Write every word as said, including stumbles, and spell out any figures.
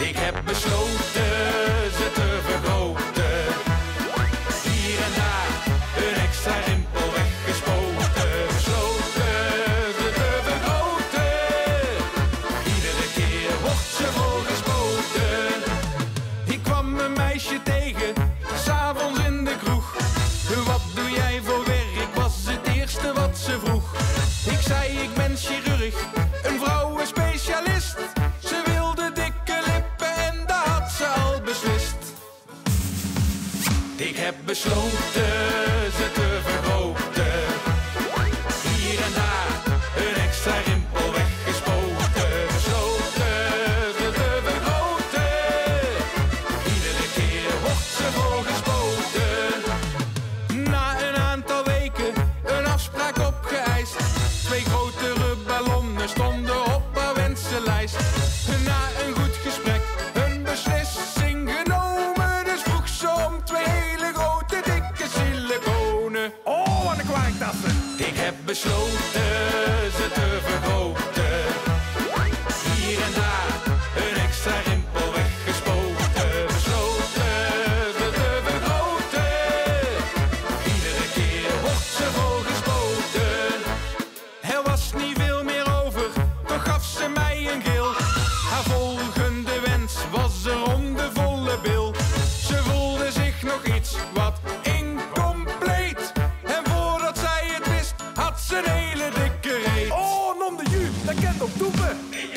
Ik heb besloten ze te vergroten, hier en daar een extra rimpel weggespoten. Besloten ze te vergroten, iedere keer wordt ze volgespoten. Ik kwam een meisje tegen, s'avonds in de kroeg. Wat doe jij voor werk, was het eerste wat ze vroeg. Ik zei ik ben chirurg, een vrouwenspecialist. Ze wilde dikke lippen en dat had ze al beslist. Ik heb besloten ze te vergroten, hier en daar een extra rimpel weggespoten. Besloten ze te vergroten, iedere keer wordt ze volgespoten. Na een aantal weken een afspraak opgeëist. Twee grotere ballonnen stonden op haar wensenlijst. Na een goed gesprek een beslissing genomen. Dus vroeg ze om twee hele grote dikke siliconen. Oh, wat een kwaaktassen! Ik heb besloten ze te vergroten, hier en daar een extra rimpel weggespoten. Besloten ze te vergroten, iedere keer wordt ze volgespoten. Er was niet veel meer over, toch gaf ze mij een gil. Haar volgende wens was een ronde volle bil. Ze voelde zich nog iets wat incompleet. En voordat zij het wist, had ze een hele dikke reet. Oh, nom de ju, dat kent op toepen.